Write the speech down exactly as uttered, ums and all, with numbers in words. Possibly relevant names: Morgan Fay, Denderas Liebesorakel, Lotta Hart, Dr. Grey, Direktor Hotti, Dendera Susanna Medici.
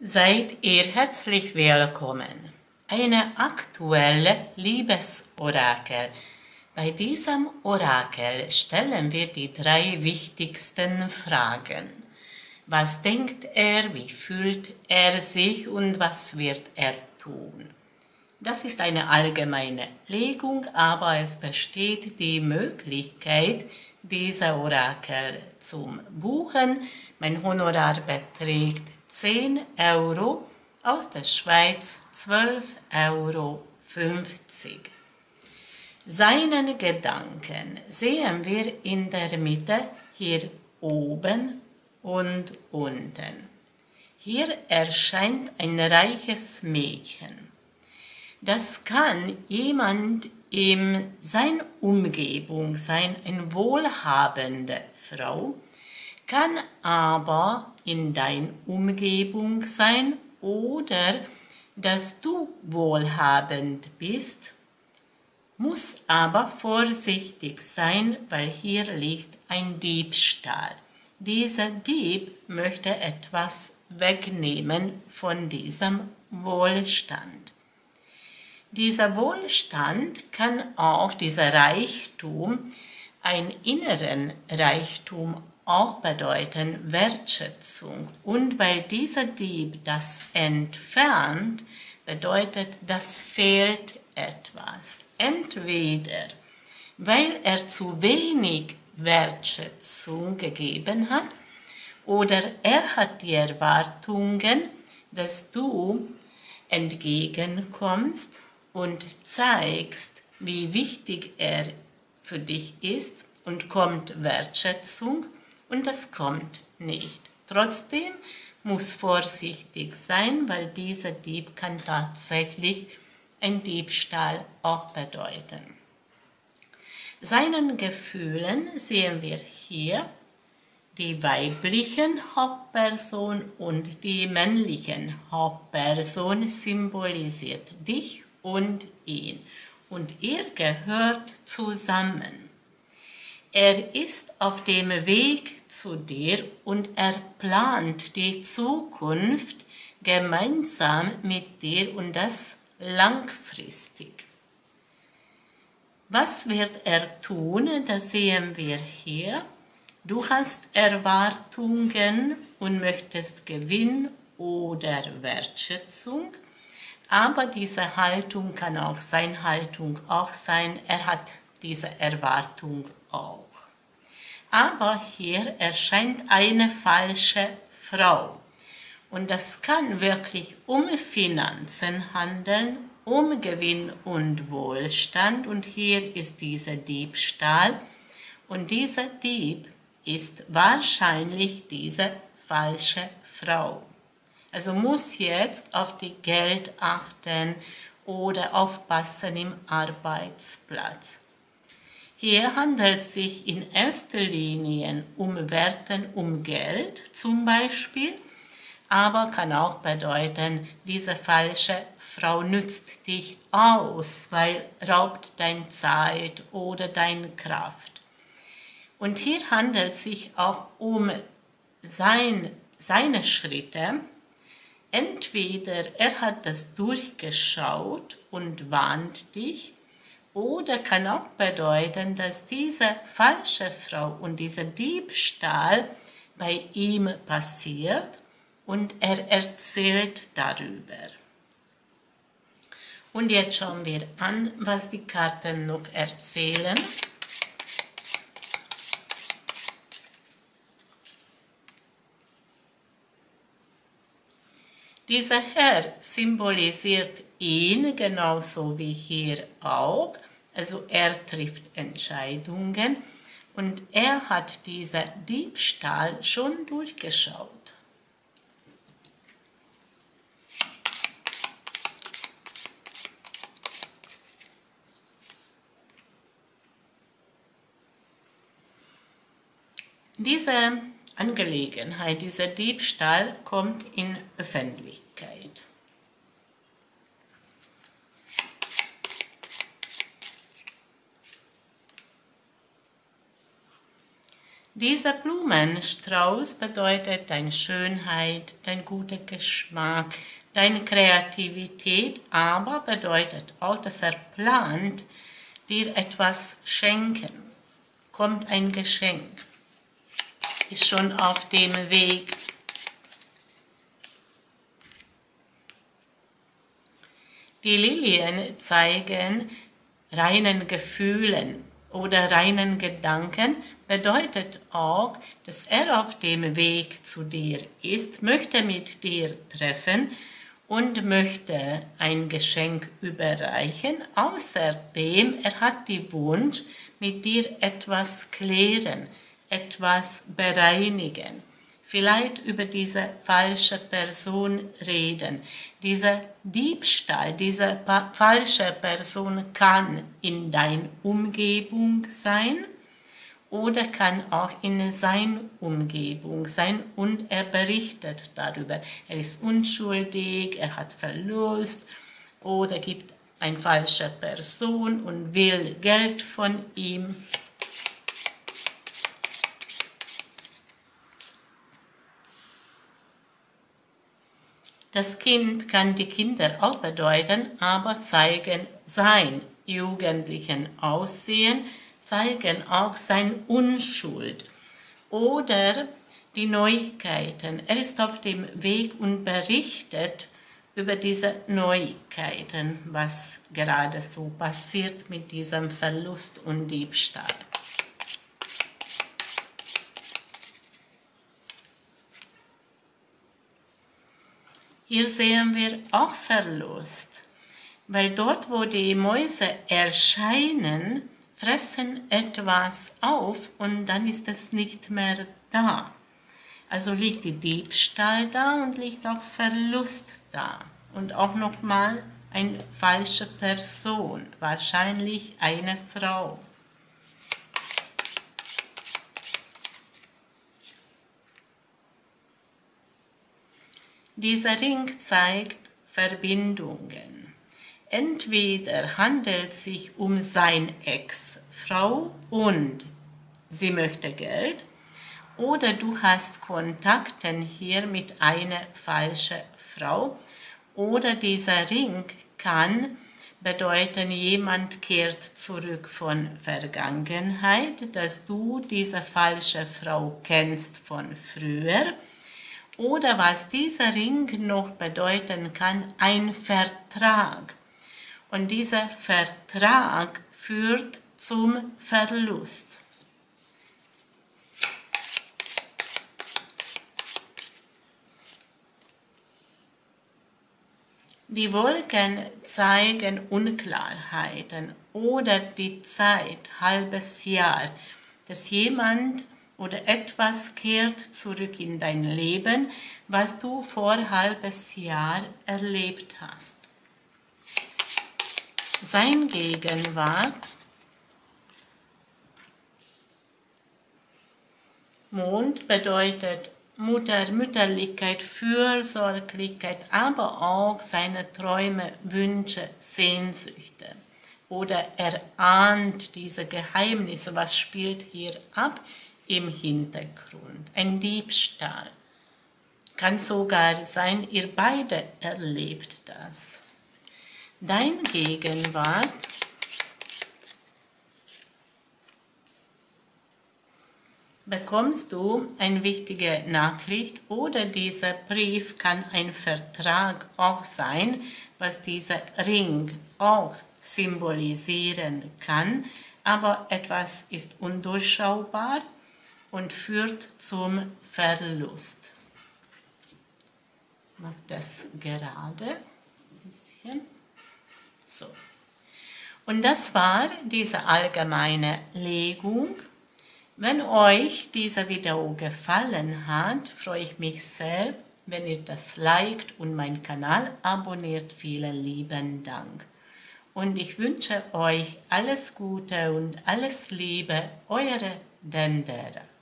Seid ihr herzlich willkommen. Eine aktuelle Liebesorakel. Bei diesem Orakel stellen wir die drei wichtigsten Fragen. Was denkt er, wie fühlt er sich und was wird er tun? Das ist eine allgemeine Legung, aber es besteht die Möglichkeit, diese Orakel zum Buchen. Mein Honorar beträgt zehn Euro, aus der Schweiz zwölf Euro fünfzig. Seinen Gedanken sehen wir in der Mitte, hier oben und unten. Hier erscheint ein reiches Mädchen. Das kann jemand in seiner Umgebung sein, eine wohlhabende Frau, kann aber in deiner Umgebung sein oder dass du wohlhabend bist, muss aber vorsichtig sein, weil hier liegt ein Diebstahl. Dieser Dieb möchte etwas wegnehmen von diesem Wohlstand. Dieser Wohlstand kann auch, dieser Reichtum, einen inneren Reichtum auch bedeuten, Wertschätzung. Und weil dieser Dieb das entfernt, bedeutet, das fehlt etwas. Entweder, weil er zu wenig Wertschätzung gegeben hat oder er hat die Erwartungen, dass du entgegenkommst und zeigst, wie wichtig er für dich ist und kommt Wertschätzung und das kommt nicht. Trotzdem muss vorsichtig sein, weil dieser Dieb kann tatsächlich ein Diebstahl auch bedeuten. Seinen Gefühlen sehen wir hier die weiblichen Hauptperson und die männlichen Hauptperson symbolisiert dich und ihn. Und ihr gehört zusammen. Er ist auf dem Weg zu dir und er plant die Zukunft gemeinsam mit dir und das langfristig. Was wird er tun? Das sehen wir hier. Du hast Erwartungen und möchtest Gewinn oder Wertschätzung, aber diese Haltung kann auch sein, Haltung auch sein, er hat diese Erwartung auch. Aber hier erscheint eine falsche Frau und das kann wirklich um Finanzen handeln, um Gewinn und Wohlstand und hier ist dieser Diebstahl und dieser Dieb ist wahrscheinlich diese falsche Frau. Also muss jetzt auf die Geld achten oder aufpassen im Arbeitsplatz. Hier handelt es sich in erster Linie um Werten, um Geld zum Beispiel, aber kann auch bedeuten, diese falsche Frau nützt dich aus, weil raubt deine Zeit oder deine Kraft. Und hier handelt es sich auch um sein, seine Schritte. Entweder er hat das durchgeschaut und warnt dich, oder kann auch bedeuten, dass diese falsche Frau und dieser Diebstahl bei ihm passiert und er erzählt darüber. Und jetzt schauen wir an, was die Karten noch erzählen. Dieser Herr symbolisiert ihn, genauso wie hier auch. Also er trifft Entscheidungen und er hat diesen Diebstahl schon durchgeschaut. Diese Angelegenheit, dieser Diebstahl kommt in Öffentlichkeit. Dieser Blumenstrauß bedeutet deine Schönheit, dein guter Geschmack, deine Kreativität, aber bedeutet auch, dass er plant, dir etwas schenken. Kommt ein Geschenk, ist schon auf dem Weg. Die Lilien zeigen reinen Gefühlen oder reinen Gedanken, bedeutet auch, dass er auf dem Weg zu dir ist, möchte mit dir treffen und möchte ein Geschenk überreichen. Außerdem, er hat den Wunsch, mit dir etwas klären, etwas bereinigen. Vielleicht über diese falsche Person reden. Dieser Diebstahl, diese falsche Person kann in deiner Umgebung sein oder kann auch in seiner Umgebung sein und er berichtet darüber. Er ist unschuldig, er hat Verlust oder gibt eine falsche Person und will Geld von ihm. Das Kind kann die Kinder auch bedeuten, aber zeigen sein jugendlichen Aussehen, zeigen auch seine Unschuld oder die Neuigkeiten. Er ist auf dem Weg und berichtet über diese Neuigkeiten, was gerade so passiert mit diesem Verlust und Diebstahl. Hier sehen wir auch Verlust, weil dort, wo die Mäuse erscheinen, fressen etwas auf und dann ist es nicht mehr da. Also liegt die Diebstahl da und liegt auch Verlust da. Und auch nochmal eine falsche Person, wahrscheinlich eine Frau. Dieser Ring zeigt Verbindungen. Entweder handelt es sich um seine Ex-Frau und sie möchte Geld, oder du hast Kontakten hier mit einer falschen Frau, oder dieser Ring kann bedeuten, jemand kehrt zurück von Vergangenheit, dass du diese falsche Frau kennst von früher. Oder was dieser Ring noch bedeuten kann, ein Vertrag. Und dieser Vertrag führt zum Verlust. Die Wolken zeigen Unklarheiten oder die Zeit, halbes Jahr, dass jemand oder etwas kehrt zurück in dein Leben, was du vor einem halben Jahr erlebt hast. Seine Gegenwart, Mond bedeutet Mutter, Mütterlichkeit, Fürsorglichkeit, aber auch seine Träume, Wünsche, Sehnsüchte. Oder er ahnt diese Geheimnisse, was spielt hier ab? Im Hintergrund, ein Diebstahl. Kann sogar sein, ihr beide erlebt das. Dein Gegenwart, bekommst du eine wichtige Nachricht oder dieser Brief kann ein Vertrag auch sein, was dieser Ring auch symbolisieren kann, aber etwas ist undurchschaubar und führt zum Verlust. Ich mache das gerade ein bisschen. So. Und das war diese allgemeine Legung. Wenn euch dieser Video gefallen hat, freue ich mich sehr, wenn ihr das liked und meinen Kanal abonniert. Vielen lieben Dank. Und ich wünsche euch alles Gute und alles Liebe, eure Dendera.